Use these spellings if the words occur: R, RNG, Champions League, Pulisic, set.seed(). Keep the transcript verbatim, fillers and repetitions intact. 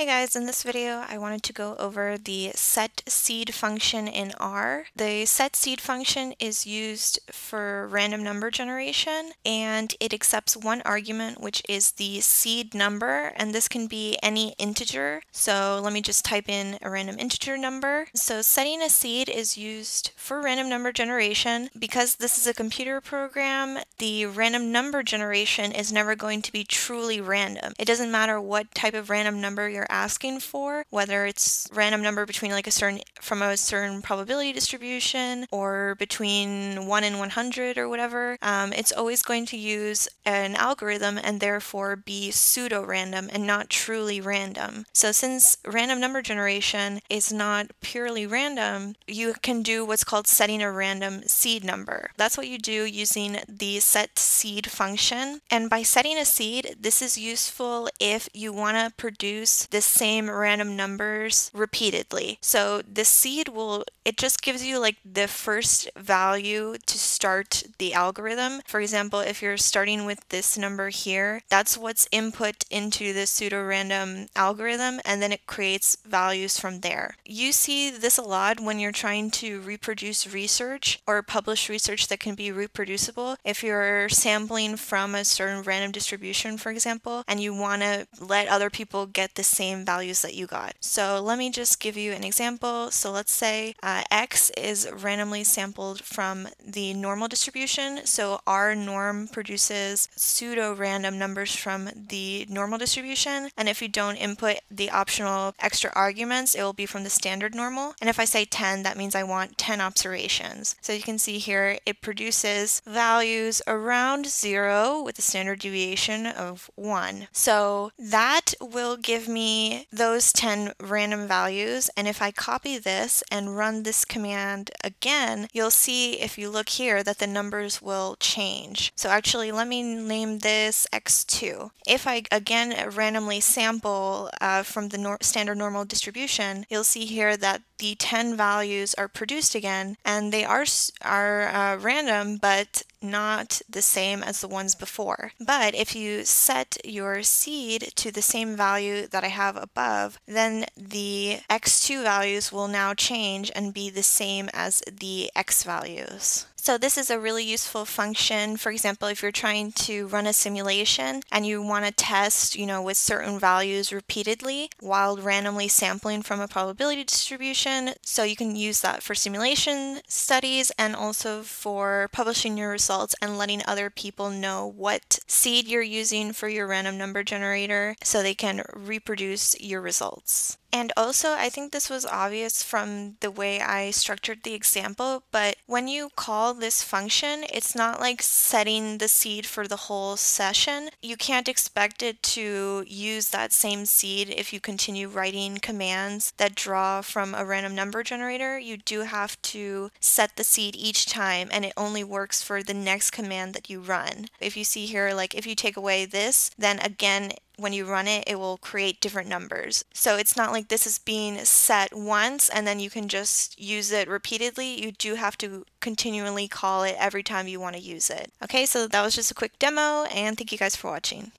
Hey guys, in this video I wanted to go over the set.seed function in R. The set.seed function is used for random number generation, and it accepts one argument, which is the seed number, and this can be any integer. So let me just type in a random integer number. So setting a seed is used for random number generation. Because this is a computer program, the random number generation is never going to be truly random. It doesn't matter what type of random number you're asking for, whether it's random number between like a certain from a certain probability distribution or between one and one hundred or whatever, um, it's always going to use an algorithm and therefore be pseudo-random and not truly random. So since random number generation is not purely random, you can do what's called setting a random seed number. That's what you do using the set.seed function. And by setting a seed, this is useful if you want to produce the same random numbers repeatedly. So the seed will, it just gives you like the first value to start the algorithm. For example, if you're starting with this number here, that's what's input into the pseudo-random algorithm, and then it creates values from there. You see this a lot when you're trying to reproduce research or publish research that can be reproducible. If you're sampling from a certain random distribution, for example, and you want to let other people get the same values that you got. So let me just give you an example. So let's say uh, X is randomly sampled from the normal distribution. So R norm produces pseudo-random numbers from the normal distribution. And if you don't input the optional extra arguments, it will be from the standard normal. And if I say ten, that means I want ten observations. So you can see here, it produces values around zero with a standard deviation of one. So that will give me those ten random values, and if I copy this and run this command again, you'll see if you look here that the numbers will change. So actually let me name this X two. If I again randomly sample uh, from the nor standard normal distribution, you'll see here that the ten values are produced again, and they are, are uh, random but not the same as the ones before. But if you set your seed to the same value that I have above, then the X two values will now change and be the same as the X values. So this is a really useful function. For example, if you're trying to run a simulation and you want to test, you know, with certain values repeatedly while randomly sampling from a probability distribution. So you can use that for simulation studies and also for publishing your results and letting other people know what seed you're using for your random number generator so they can reproduce your results. And also, I think this was obvious from the way I structured the example, but when you call this function, it's not like setting the seed for the whole session. You can't expect it to use that same seed if you continue writing commands that draw from a random number generator. You do have to set the seed each time, and it only works for the next command that you run. If you see here, like if you take away this, then again, when you run it, it will create different numbers. So it's not like this is being set once and then you can just use it repeatedly. You do have to continually call it every time you want to use it. Okay, so that was just a quick demo, and thank you guys for watching.